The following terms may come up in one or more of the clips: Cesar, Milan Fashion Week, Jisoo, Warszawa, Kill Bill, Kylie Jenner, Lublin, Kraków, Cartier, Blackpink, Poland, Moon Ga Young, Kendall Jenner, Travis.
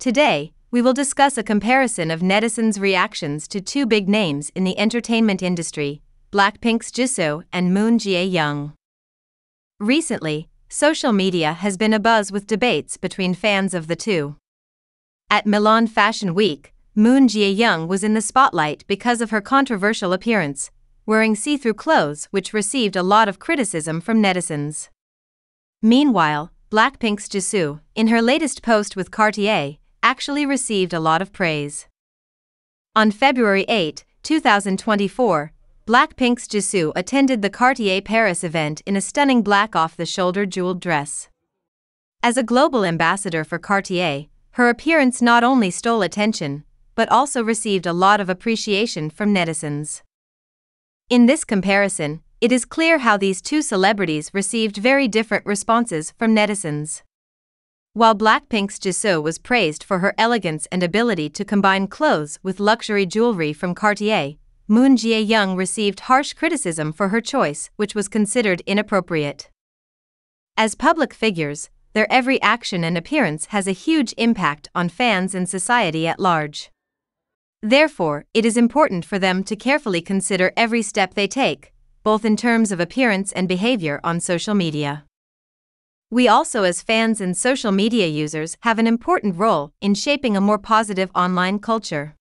Today, we will discuss a comparison of netizens' reactions to two big names in the entertainment industry, Blackpink's Jisoo and Moon Ga Young. Recently, social media has been abuzz with debates between fans of the two. At Milan Fashion Week, Moon Ga Young was in the spotlight because of her controversial appearance, wearing see-through clothes, which received a lot of criticism from netizens. Meanwhile, Blackpink's Jisoo, in her latest post with Cartier, actually received a lot of praise. On February 8, 2024, Blackpink's Jisoo attended the Cartier Paris event in a stunning black off-the-shoulder jeweled dress. As a global ambassador for Cartier, her appearance not only stole attention, but also received a lot of appreciation from netizens. In this comparison, it is clear how these two celebrities received very different responses from netizens. While Blackpink's Jisoo was praised for her elegance and ability to combine clothes with luxury jewelry from Cartier, Moon Ga Young received harsh criticism for her choice, which was considered inappropriate. As public figures, their every action and appearance has a huge impact on fans and society at large. Therefore, it is important for them to carefully consider every step they take, both in terms of appearance and behavior on social media. We also, as fans and social media users, have an important role in shaping a more positive online culture.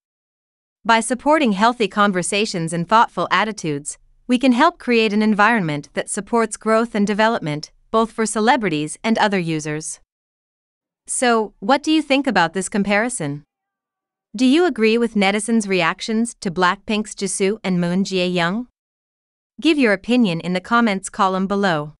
By supporting healthy conversations and thoughtful attitudes, we can help create an environment that supports growth and development, both for celebrities and other users. So, what do you think about this comparison? Do you agree with netizens' reactions to Blackpink's Jisoo and Moon Ga Young? Give your opinion in the comments column below.